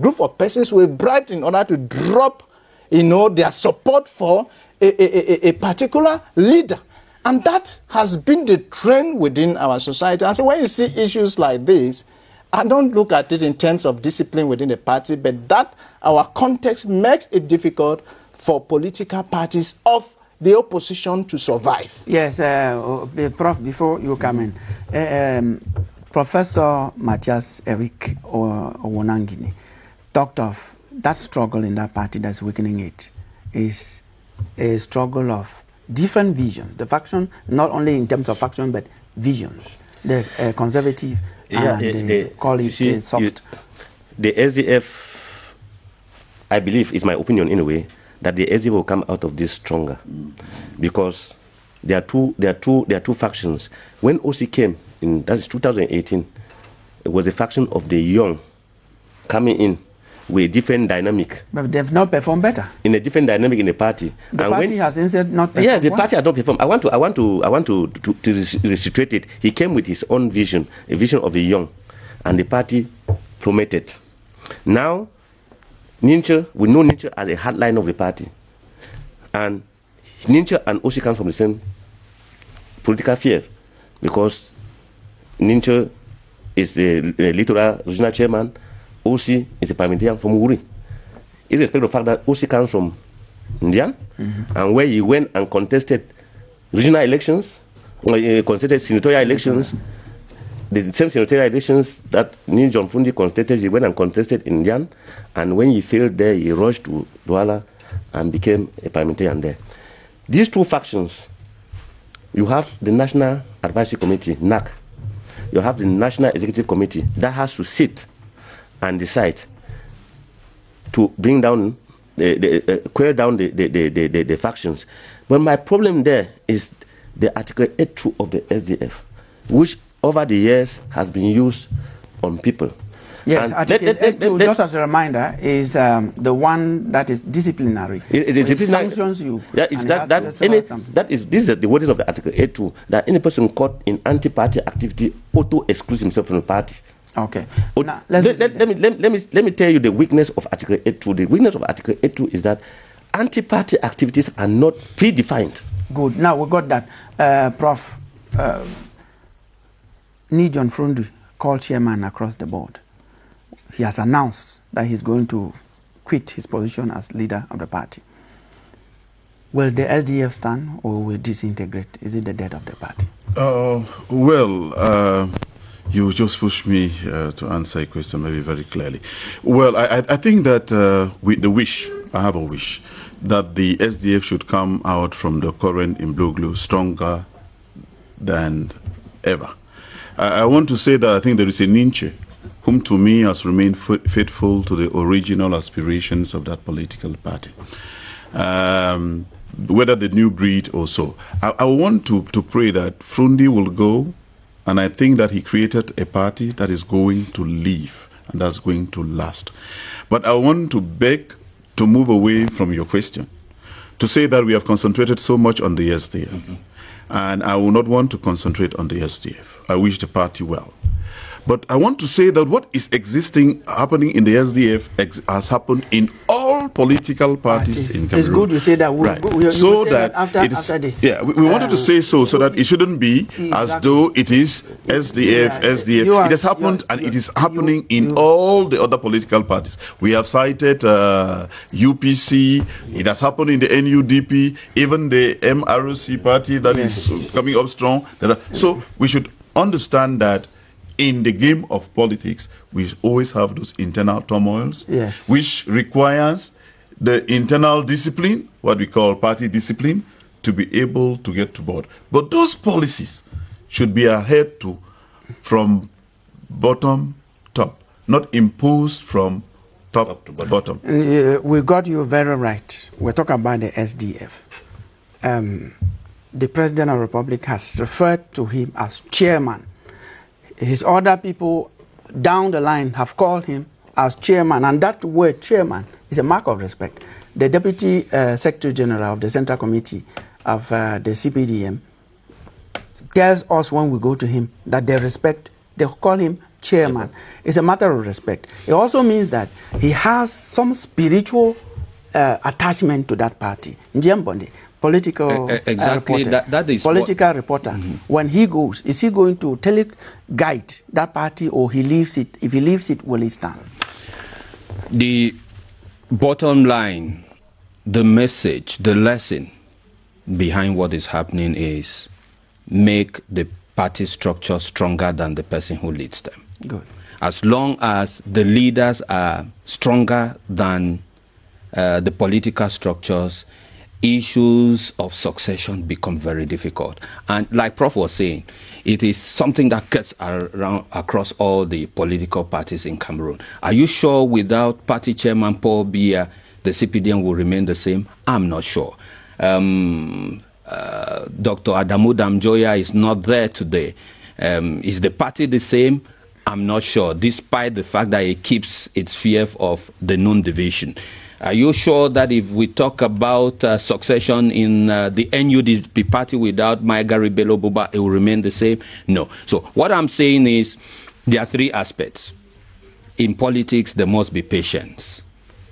group of persons were bribed in order to drop, their support for a particular leader. And that has been the trend within our society. And so when you see issues like this, I don't look at it in terms of discipline within the party, but that our context makes it difficult for political parties of the opposition to survive. Yes, Prof, before you come in, Professor Matthias Eric Owona Nguini talked of that struggle in that party that's weakening it is a struggle of different visions. The faction, not only in terms of faction, but visions. The conservative and the college, soft. The SDF, I believe, is my opinion anyway, that the SDF will come out of this stronger because there are two factions. When OC came, that is 2018, it was a faction of the young coming in with a different dynamic. But they've not performed better. In a different dynamic in the party. The party has instead not performed. Yeah, the party has not performed. I want to situate it. He came with his own vision, a vision of the young, and the party plummeted. Now, Ninja, we know Ninja as a hardline of the party. And Ninja and Osih come from the same political fear because Ninja is the literal regional chairman. Osih is a parliamentarian from Uri. Irrespective of the fact that Osih comes from India, and where he went and contested regional elections, contested senatorial elections, the same senatorial elections that Ni John Fru Ndi contested, he went and contested in India, and when he failed there, he rushed to Douala and became a parliamentarian there. These two factions, you have the National Advisory Committee, NAC, you have the National Executive Committee that has to sit and decide to bring down, quell down the factions. But my problem there is the Article 82 of the SDF, which over the years has been used on people. Yes, Article 82, just as a reminder, is the one that is disciplinary. It sanctions you. Yeah, it's this is the wording of the Article 82, that any person caught in anti-party activity auto-excludes himself from the party. Okay. Now, let me tell you the weakness of Article 82. The weakness of Article 82 is that anti-party activities are not predefined. Good. Now we got that. Prof. Ni John Fru Ndi, called chairman across the board. He has announced that he's going to quit his position as leader of the party. Will the SDF stand or will disintegrate? Is it the death of the party? You just pushed me to answer a question maybe very clearly. Well, I think that with the wish, I have a wish, that the SDF should come out from the current imbroglio stronger than ever. I want to say that I think there is a Ninja whom to me has remained faithful to the original aspirations of that political party, whether the new breed or so. I want to pray that Frundi will go, and I think that he created a party that is going to live and that's going to last. But I want to beg to move away from your question, to say that we have concentrated so much on the SDF, and I will not want to concentrate on the SDF. I wish the party well. But I want to say that what is happening in the SDF has happened in all political parties in Cameroon. It's good you say that. After this. Yeah, we wanted to say so that it shouldn't be as though it is SDF. It has happened and it is happening in all the other political parties. We have cited UPC. It has happened in the NUDP, even the MRC party that is coming up strong. So we should understand that in the game of politics, we always have those internal turmoils, which requires the internal discipline, what we call party discipline, to be able to get to board. But those policies should be adhered to from bottom top, not imposed from top to bottom. We got you very right. We're talking about the SDF. The President of the Republic has referred to him as chairman. His other people down the line have called him as chairman, and that word chairman is a mark of respect. The Deputy Secretary General of the Central Committee of the CBDM tells us when we go to him that they call him chairman. It's a matter of respect. It also means that he has some spiritual attachment to that party. Njembonde, political reporter. That is political reporter. When he goes, is he going to guide that party, or he leaves it? If he leaves it, will he stand? The bottom line, the message, the lesson behind what is happening is make the party structure stronger than the person who leads them. Good. As long as the leaders are stronger than the political structures, issues of succession become very difficult. And like Prof was saying, it is something that cuts around across all the political parties in Cameroon. Are you sure without party chairman Paul Biya, the CPDM will remain the same? I'm not sure. Dr. Adamu Damjoya is not there today. Is the party the same? I'm not sure, despite the fact that it keeps its fear of the known division. Are you sure that if we talk about succession in the NUDP party without Maigari Bello Buba, it will remain the same? No. So what I'm saying is there are three aspects. In politics, there must be patience.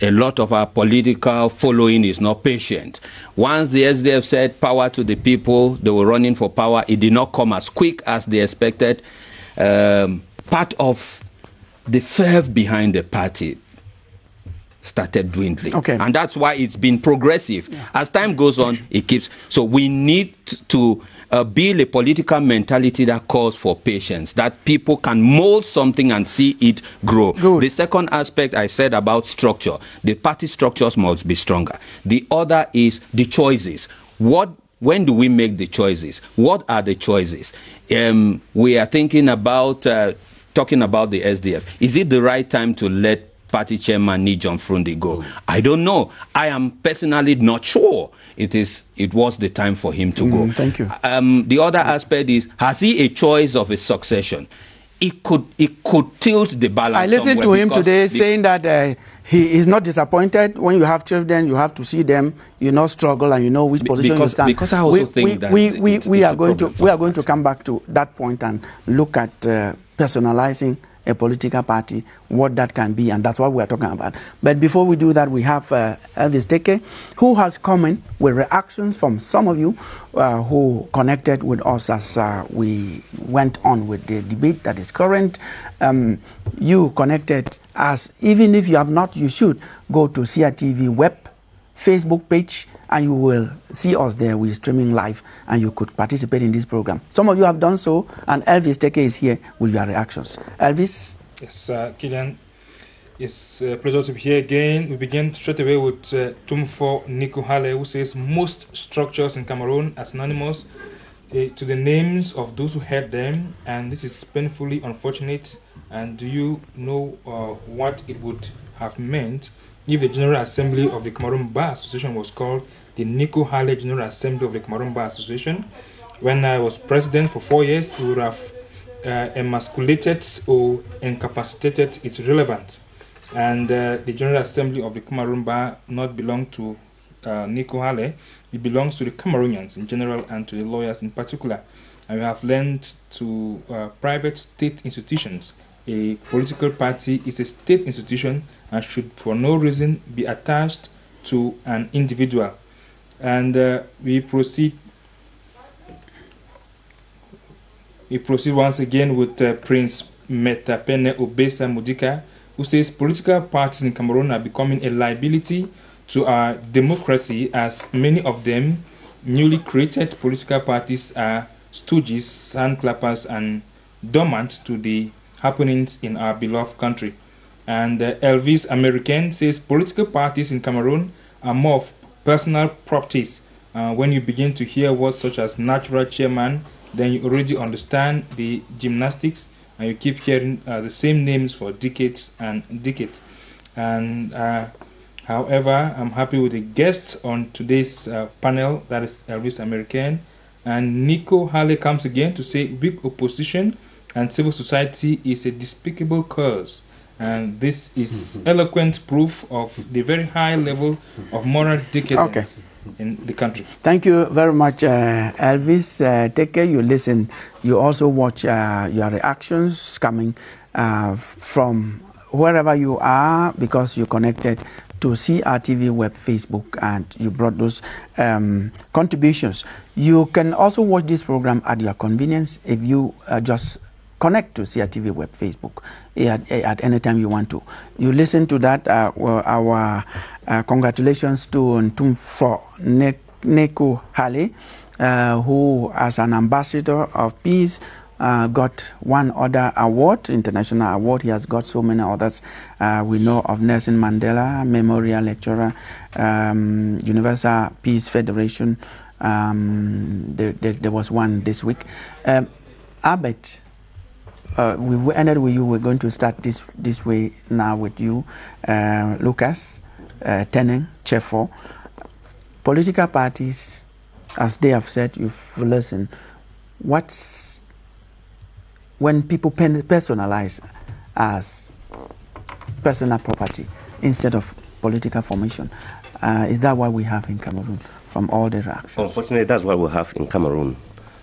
A lot of our political following is not patient. Once the SDF said power to the people, they were running for power. It did not come as quick as they expected. Part of the fervor behind the party started dwindling, and that's why it's been progressive. As time goes on, it keeps. So we need to build a political mentality that calls for patience, that people can mold something and see it grow. Good. The second aspect I said about structure, the party structures must be stronger. The other is the choices. When do we make the choices? What are the choices? We are thinking about talking about the SDF. Is it the right time to let Party Chairman Ni John Fru Ndi go? I don't know. I am personally not sure it was the time for him to go. Thank you. The other aspect is, has he a choice of a succession? It could tilt the balance. I listened to him today saying that he is not disappointed. When you have children, you have to see them. You know, struggle, and you know which position you stand. Because I also think that we are going to come back to that point and look at personalizing a political party, what that can be, and that's what we are talking about. But before we do that, we have Elvis Deke, who has come in with reactions from some of you who connected with us as we went on with the debate that is current. You connected us. Even if you have not, you should go to CRTV web Facebook page, and you will see us there. We're streaming live, and you could participate in this program. Some of you have done so, and Elvis Deke is here with your reactions. Elvis? Yes, Kilian, it's a pleasure to be here again. We begin straight away with Ntumfor Nico Halle, who says, most structures in Cameroon are synonymous to the names of those who head them, and this is painfully unfortunate. And do you know what it would have meant if the General Assembly of the Cameroon Bar Association was called the Nico Halle General Assembly of the Cameroon Bar Association? When I was president for 4 years, we would have emasculated or incapacitated its relevance. And the General Assembly of the Cameroon Bar not belong to Nico Halle. It belongs to the Cameroonians in general and to the lawyers in particular. And we have learned to private state institutions. A political party is a state institution and should for no reason be attached to an individual. And we proceed once again with Prince Metapene Obesa Mudika, who says political parties in Cameroon are becoming a liability to our democracy, as many of them newly created political parties are stooges, handclappers, and dormant to the happenings in our beloved country. And Elvis American says political parties in Cameroon are more of personal properties. When you begin to hear words such as natural chairman, then you already understand the gymnastics, and you keep hearing the same names for decades and decades. And however, I'm happy with the guests on today's panel, that is Elvis American. And Nico Halle comes again to say weak opposition and civil society is a despicable curse, and this is eloquent proof of the very high level of moral decadence in the country. Thank you very much, Elvis Deke. You listen, you also watch your reactions coming from wherever you are, because you connected to CRTV web, Facebook, and you brought those contributions. You can also watch this program at your convenience if you just connect to CRTV web, Facebook at any time you want to. You listen to that. Our congratulations to Ntumfor Nico Halle, who as an ambassador of peace got one other award, international award. He has got so many others. We know of Nelson Mandela, Memorial Lecturer, Universal Peace Federation. There was one this week. Albert, we ended with you. We're going to start this way now with you, Lucas Teneng Chefo. Political parties, as they have said, you've listened. When people personalize as personal property instead of political formation, is that what we have in Cameroon from all the reactions? Unfortunately, that's what we have in Cameroon.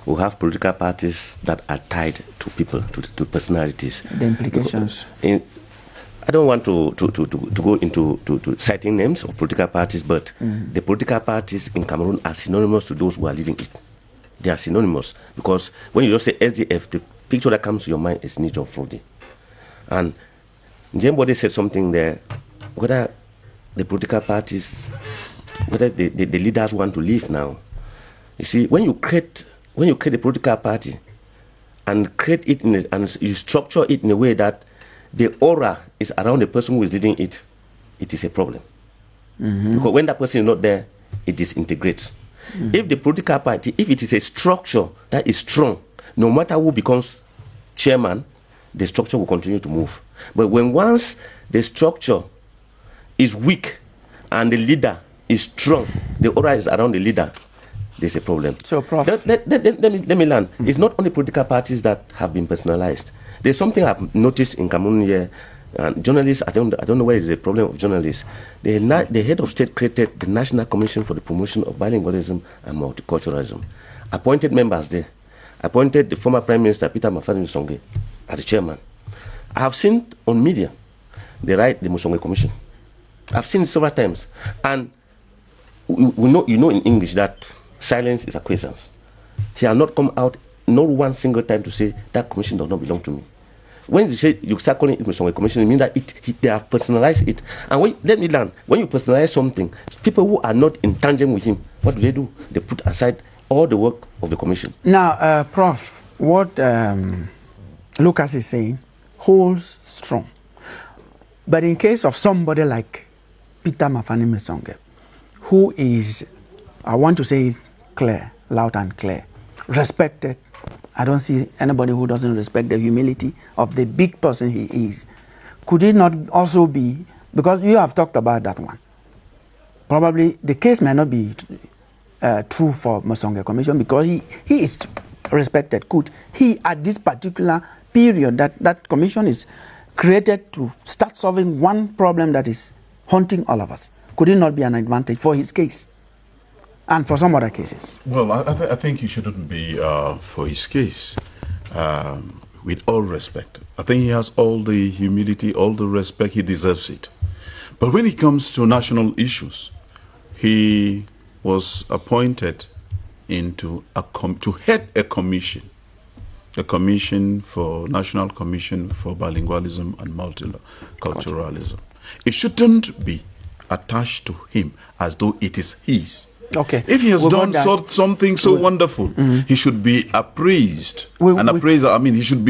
We have political parties that are tied to people, to personalities. The implications? I don't want to go into citing names of political parties, but the political parties in Cameroon are synonymous to those who are leading it. They are synonymous, because when you just say SDF, the picture that comes to your mind is Ni John Fru Ndi. And Njembonde said something there, whether the political parties, whether the leaders want to leave now. You see, when you create a political party and create it and you structure it in a way that the aura is around the person who is leading it, it is a problem. Because when that person is not there, it disintegrates. If the political party, if it is a structure that is strong, no matter who becomes chairman, the structure will continue to move. But when once the structure is weak and the leader is strong, the aura is around the leader, there's a problem. So, Prof. Let me learn. Mm. It's not only political parties that have been personalized. There's something I've noticed in Cameroon here. And journalists, I don't know where is the problem of journalists. The head of state created the National Commission for the Promotion of Bilingualism and Multiculturalism. Appointed members there. Appointed the former Prime Minister Peter Mafadi Musonge as the chairman. I have seen on media they write the Musonge Commission. I've seen several times, and we know, you know, in English that silence is acquiescence. He has not come out not one single time to say that commission does not belong to me. When you say you start calling it Musonge Commission, it means that they have personalized it. And when you personalize something, people who are not in tandem with him, what do? They put aside all the work of the commission. Now, Prof, what Lucas is saying holds strong. But in case of somebody like Peter Mafani Musonge, who is, I want to say it clear, loud and clear, respected. I don't see anybody who doesn't respect the humility of the big person he is. Could it not also be, because you have talked about that one, probably the case may not be true for Musonge Commission, because he is respected. Could he, at this particular period that commission is created to start solving one problem that is haunting all of us, could it not be an advantage for his case? And for some other cases? Well, I think he shouldn't be for his case, with all respect. I think he has all the humility, all the respect, he deserves it. But when it comes to national issues, he was appointed to head a commission for National Commission for Bilingualism and Multiculturalism. It shouldn't be attached to him as though it is his. Okay. If he has done something so wonderful, he should be appraised. He should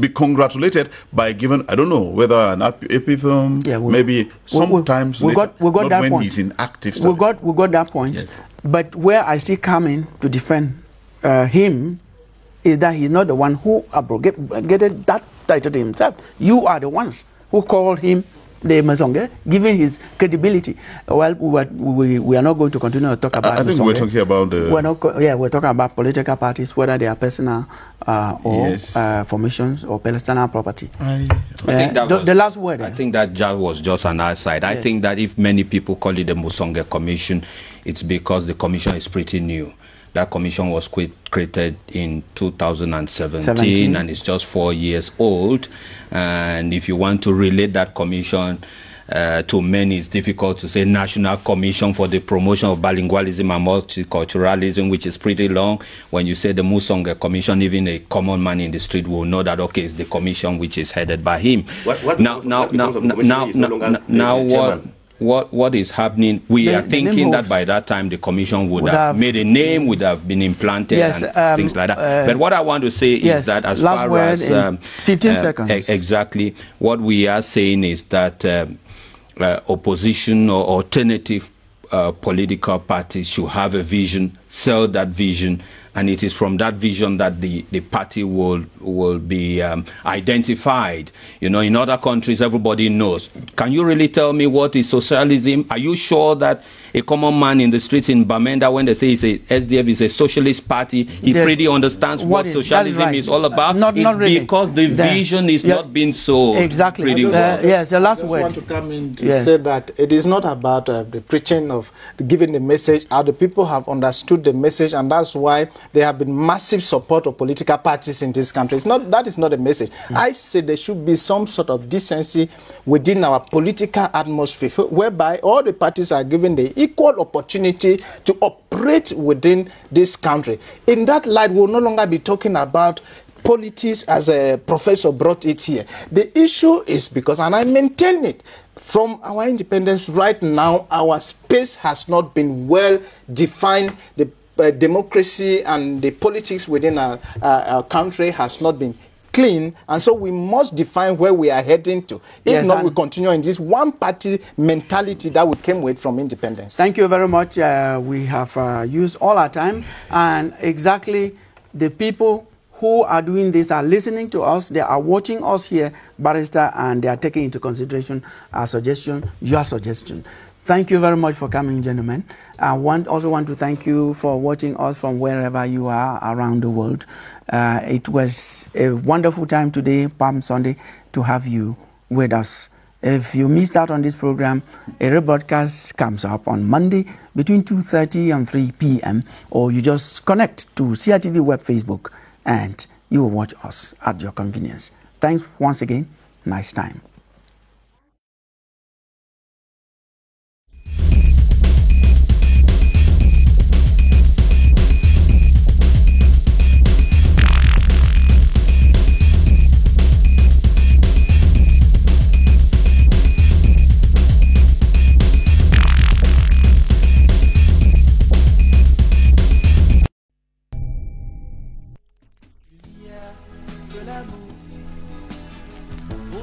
be congratulated by given, I don't know, whether an epithet, maybe sometimes later, not when he's in active service. We got that point. Yes. But where I see coming to defend him is that he's not the one who abrogated that title to himself. You are the ones who called him the Musonge, given his credibility. Well, we are not going to continue to talk about. I think Musonge. We're talking about the. We're talking about political parties, whether they are personal formations or personal property. I think that was just an outside. Yes. I think that if many people call it the Musonge Commission, it's because the commission is pretty new. That commission was created in 2017 and it's just 4 years old. And if you want to relate that commission to many, it's difficult to say National Commission for the Promotion of Bilingualism and Multiculturalism, which is pretty long. When you say the Musonge Commission, even a common man in the street will know that, okay, it's the commission which is headed by him. What is happening? We are thinking that by that time the commission would have made a name, would have been implanted, and things like that. But what I want to say is that as far as 15 seconds. Exactly, what we are saying is that opposition or alternative political parties should have a vision, sell that vision, and it is from that vision that the party will be identified. You know, in other countries, everybody knows. Can you really tell me what is socialism? Are you sure that a common man in the streets in Bamenda, when they say it's SDF is a socialist party, he pretty understands what socialism is all about? Not really. Because the vision is not being sold. Exactly. Pretty well. Yes, the last word. I just want to come in to say that it is not about the preaching of giving the message. How the people have understood the message, and that's why there have been massive support of political parties in this country. That is not a message. I say there should be some sort of decency within our political atmosphere, whereby all the parties are given the equal opportunity to operate within this country. In that light, we'll no longer be talking about politics as a professor brought it here. The issue is because, and I maintain it, from our independence right now, our space has not been well defined. The democracy and the politics within our country has not been clean, and so we must define where we are heading to. If not, we continue in this one-party mentality that we came with from independence. Thank you very much. We have used all our time, and exactly the people who are doing this are listening to us, they are watching us here, Barrister, and they are taking into consideration our suggestion, your suggestion. Thank you very much for coming, gentlemen. I also want to thank you for watching us from wherever you are around the world. It was a wonderful time today, Palm Sunday, to have you with us. If you missed out on this program, a rebroadcast comes up on Monday between 2:30 and 3 p.m. Or you just connect to CRTV Web Facebook and you will watch us at your convenience. Thanks once again. Nice time. Good